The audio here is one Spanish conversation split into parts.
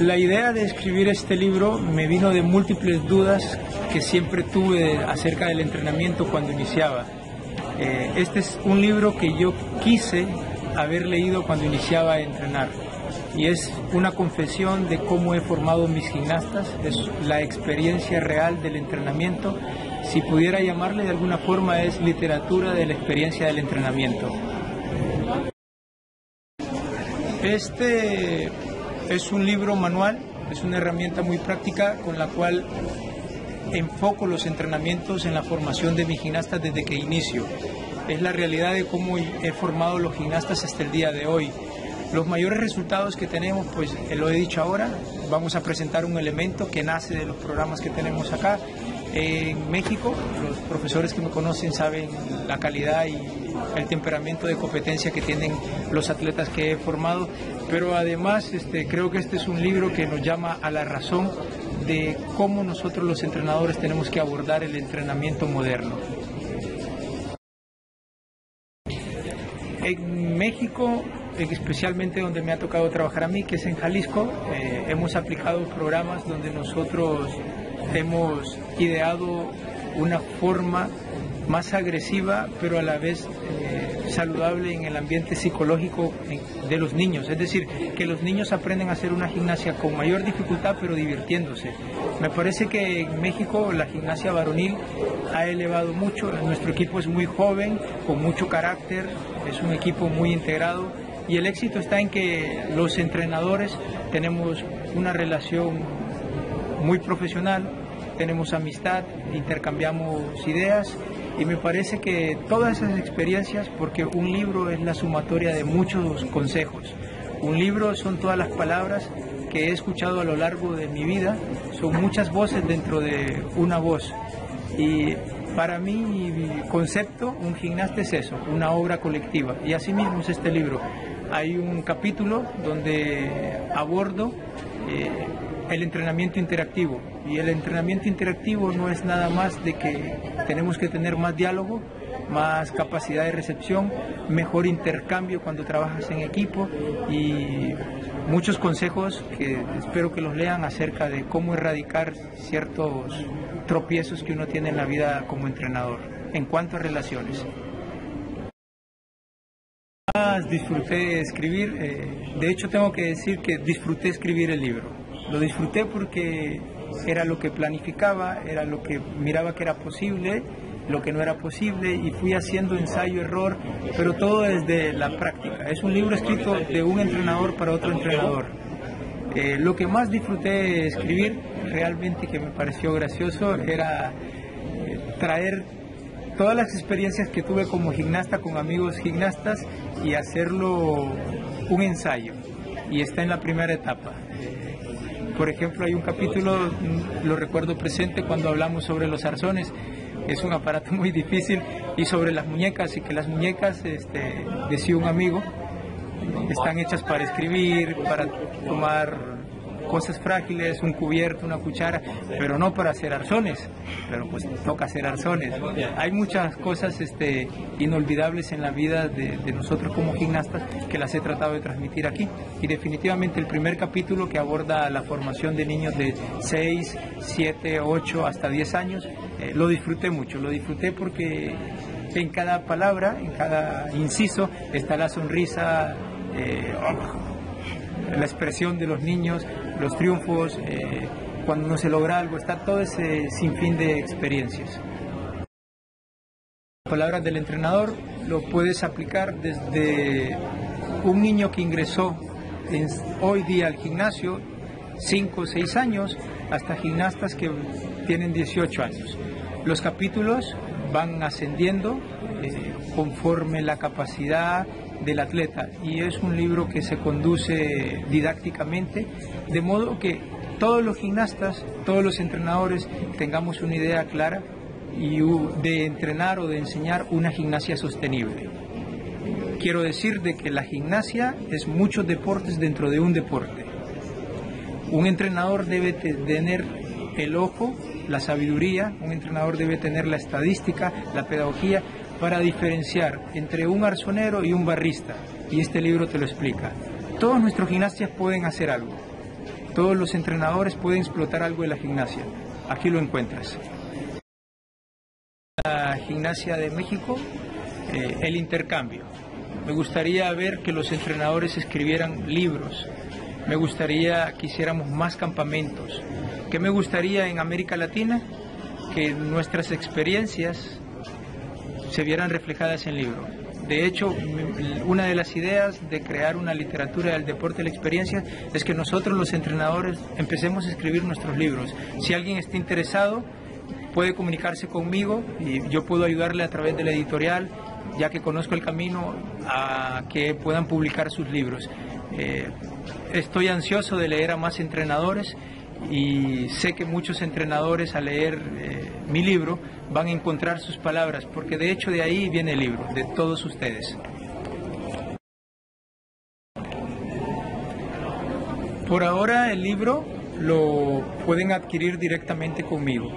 La idea de escribir este libro me vino de múltiples dudas que siempre tuve acerca del entrenamiento cuando iniciaba. Este es un libro que yo quise haber leído cuando iniciaba a entrenar, y es una confesión de cómo he formado mis gimnastas, es la experiencia real del entrenamiento. Si pudiera llamarle de alguna forma, es literatura de la experiencia del entrenamiento. Este es un libro manual, es una herramienta muy práctica con la cual enfoco los entrenamientos en la formación de mis gimnastas desde que inicio. Es la realidad de cómo he formado los gimnastas hasta el día de hoy. Los mayores resultados que tenemos, pues lo he dicho ahora, vamos a presentar un elemento que nace de los programas que tenemos acá en México. Los profesores que me conocen saben la calidad y el temperamento de competencia que tienen los atletas que he formado, pero además creo que este es un libro que nos llama a la razón de cómo nosotros los entrenadores tenemos que abordar el entrenamiento moderno. En México, especialmente donde me ha tocado trabajar a mí, que es en Jalisco, hemos aplicado programas donde nosotros hemos ideado una forma más agresiva, pero a la vez saludable en el ambiente psicológico de los niños. Es decir, que los niños aprenden a hacer una gimnasia con mayor dificultad, pero divirtiéndose. Me parece que en México la gimnasia varonil ha elevado mucho. Nuestro equipo es muy joven, con mucho carácter, es un equipo muy integrado, y el éxito está en que los entrenadores tenemos una relación muy profesional, tenemos amistad, intercambiamos ideas. Y me parece que todas esas experiencias, porque un libro es la sumatoria de muchos consejos, un libro son todas las palabras que he escuchado a lo largo de mi vida, son muchas voces dentro de una voz. Y para mí, mi concepto, un gimnasta es eso, una obra colectiva, y así mismo es este libro. Hay un capítulo donde abordo el entrenamiento interactivo, y el entrenamiento interactivo no es nada más de que tenemos que tener más diálogo, más capacidad de recepción, mejor intercambio cuando trabajas en equipo, y muchos consejos que espero que los lean acerca de cómo erradicar ciertos tropiezos que uno tiene en la vida como entrenador en cuanto a relaciones. Más disfruté escribir, de hecho tengo que decir que disfruté escribir el libro. Lo disfruté porque era lo que planificaba, era lo que miraba que era posible, lo que no era posible, y fui haciendo ensayo-error, pero todo desde la práctica. Es un libro escrito de un entrenador para otro entrenador. Lo que más disfruté escribir, realmente que me pareció gracioso, era traer todas las experiencias que tuve como gimnasta, con amigos gimnastas, y hacerlo un ensayo. Y está en la primera etapa. Por ejemplo, hay un capítulo, lo recuerdo presente, cuando hablamos sobre los arzones. Es un aparato muy difícil, y sobre las muñecas, y que las muñecas, decía un amigo, están hechas para escribir, para tomar cosas frágiles, un cubierto, una cuchara, pero no para hacer arzones. Pero pues toca hacer arzones. Hay muchas cosas inolvidables en la vida de nosotros como gimnastas, que las he tratado de transmitir aquí, y definitivamente el primer capítulo, que aborda la formación de niños de 6, 7, 8 hasta 10 años, lo disfruté mucho. Lo disfruté porque en cada palabra, en cada inciso, está la sonrisa, la expresión de los niños, los triunfos, cuando no se logra algo, está todo ese sinfín de experiencias. Las palabras del entrenador lo puedes aplicar desde un niño que ingresó hoy día al gimnasio, 5 o 6 años, hasta gimnastas que tienen 18 años. Los capítulos van ascendiendo conforme la capacidad del atleta, y es un libro que se conduce didácticamente, de modo que todos los gimnastas, todos los entrenadores tengamos una idea clara y de entrenar o de enseñar una gimnasia sostenible. Quiero decir de que la gimnasia es muchos deportes dentro de un deporte. Un entrenador debe tener el ojo, la sabiduría, un entrenador debe tener la estadística, la pedagogía, para diferenciar entre un arzonero y un barrista, y este libro te lo explica. Todos nuestros gimnastas pueden hacer algo, Todos los entrenadores pueden explotar algo de la gimnasia. Aquí lo encuentras. La gimnasia de México, el intercambio. Me gustaría ver que los entrenadores escribieran libros. Me gustaría que hiciéramos más campamentos. ¿Qué me gustaría en América Latina? Que nuestras experiencias se vieran reflejadas en libros. De hecho, una de las ideas de crear una literatura del deporte de la experiencia es que nosotros los entrenadores empecemos a escribir nuestros libros. Si alguien está interesado, puede comunicarse conmigo y yo puedo ayudarle a través de la editorial, ya que conozco el camino a que puedan publicar sus libros. Estoy ansioso de leer a más entrenadores y sé que muchos entrenadores al leer mi libro van a encontrar sus palabras, porque de hecho de ahí viene el libro, de todos ustedes. Por ahora el libro lo pueden adquirir directamente conmigo.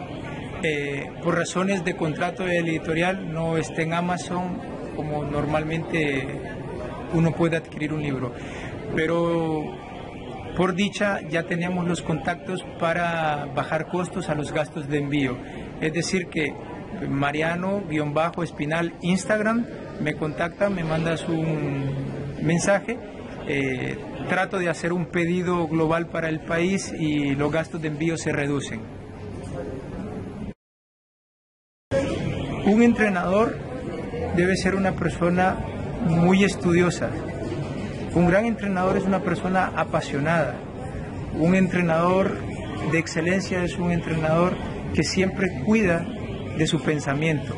Por razones de contrato de editorial no está en Amazon como normalmente uno puede adquirir un libro, pero por dicha ya tenemos los contactos para bajar costos a los gastos de envío. Es decir que Mariano_Espinal Instagram me contacta, me mandas un mensaje, trato de hacer un pedido global para el país y los gastos de envío se reducen. Un entrenador debe ser una persona muy estudiosa. Un gran entrenador es una persona apasionada. Un entrenador de excelencia es un entrenador que siempre cuida de su pensamiento.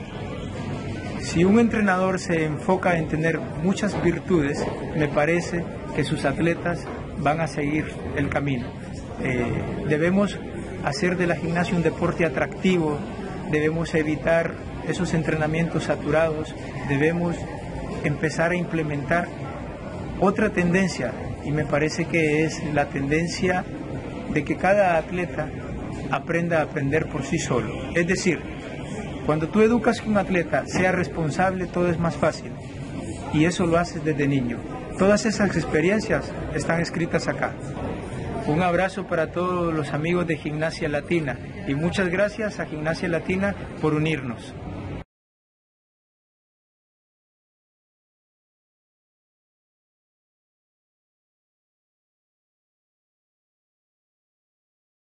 Si un entrenador se enfoca en tener muchas virtudes, me parece que sus atletas van a seguir el camino. Debemos hacer de la gimnasia un deporte atractivo, debemos evitar esos entrenamientos saturados, debemos empezar a implementar otra tendencia, y me parece que es la tendencia de que cada atleta aprenda a aprender por sí solo. Es decir, cuando tú educas a un atleta, sea responsable, todo es más fácil. Y eso lo haces desde niño. Todas esas experiencias están escritas acá. Un abrazo para todos los amigos de Gimnasia Latina y muchas gracias a Gimnasia Latina por unirnos.